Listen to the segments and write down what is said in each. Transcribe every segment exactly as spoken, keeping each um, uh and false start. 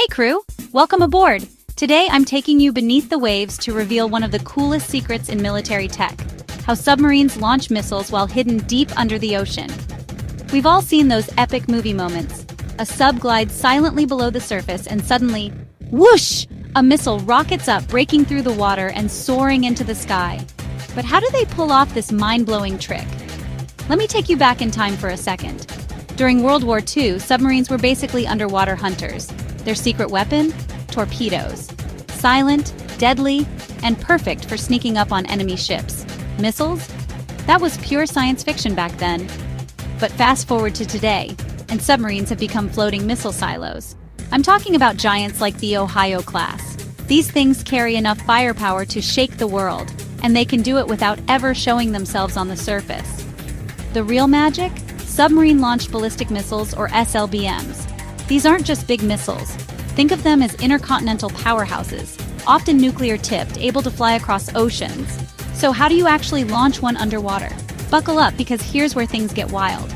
Hey crew, welcome aboard. Today I'm taking you beneath the waves to reveal one of the coolest secrets in military tech, how submarines launch missiles while hidden deep under the ocean. We've all seen those epic movie moments. A sub glides silently below the surface and suddenly, whoosh, a missile rockets up, breaking through the water and soaring into the sky. But how do they pull off this mind-blowing trick? Let me take you back in time for a second. During World War Two, submarines were basically underwater hunters. Their secret weapon? Torpedoes. Silent, deadly, and perfect for sneaking up on enemy ships. Missiles? That was pure science fiction back then. But fast forward to today, and submarines have become floating missile silos. I'm talking about giants like the Ohio class. These things carry enough firepower to shake the world, and they can do it without ever showing themselves on the surface. The real magic? Submarine-launched ballistic missiles, or S L B Ms. These aren't just big missiles. Think of them as intercontinental powerhouses, often nuclear-tipped, able to fly across oceans. So how do you actually launch one underwater? Buckle up, because here's where things get wild.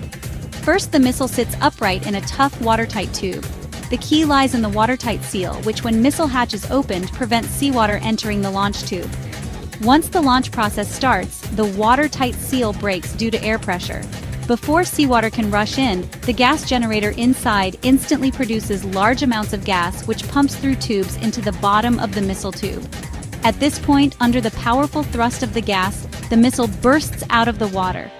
First, the missile sits upright in a tough, watertight tube. The key lies in the watertight seal, which when missile hatch is opened, prevents seawater entering the launch tube. Once the launch process starts, the watertight seal breaks due to air pressure. Before seawater can rush in, the gas generator inside instantly produces large amounts of gas which pumps through tubes into the bottom of the missile tube. At this point, under the powerful thrust of the gas, the missile bursts out of the water.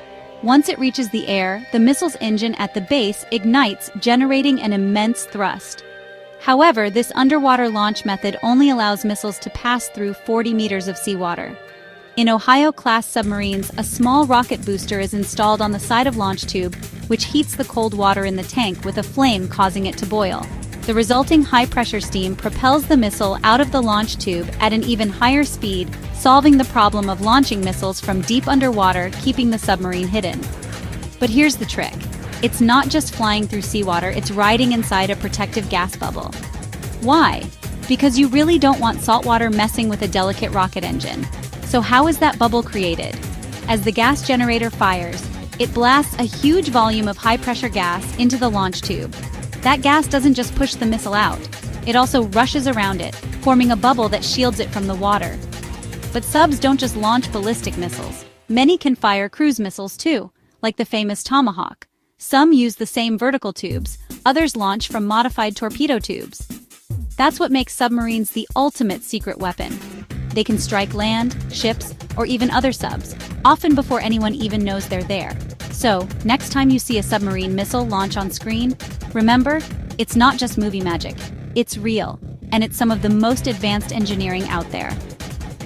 Once it reaches the air, the missile's engine at the base ignites, generating an immense thrust. However, this underwater launch method only allows missiles to pass through forty meters of seawater. In Ohio-class submarines, a small rocket booster is installed on the side of launch tube, which heats the cold water in the tank with a flame, causing it to boil. The resulting high-pressure steam propels the missile out of the launch tube at an even higher speed, solving the problem of launching missiles from deep underwater, keeping the submarine hidden. But here's the trick. It's not just flying through seawater, it's riding inside a protective gas bubble. Why? Because you really don't want saltwater messing with a delicate rocket engine. So how is that bubble created? As the gas generator fires, it blasts a huge volume of high-pressure gas into the launch tube. That gas doesn't just push the missile out, it also rushes around it, forming a bubble that shields it from the water. But subs don't just launch ballistic missiles. Many can fire cruise missiles too, like the famous Tomahawk. Some use the same vertical tubes, others launch from modified torpedo tubes. That's what makes submarines the ultimate secret weapon. They can strike land, ships, or even other subs, often before anyone even knows they're there. So, next time you see a submarine missile launch on screen, remember, it's not just movie magic, it's real, and it's some of the most advanced engineering out there.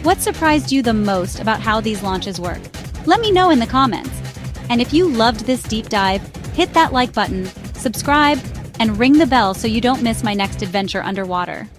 What surprised you the most about how these launches work? Let me know in the comments. And if you loved this deep dive, hit that like button, subscribe, and ring the bell so you don't miss my next adventure underwater.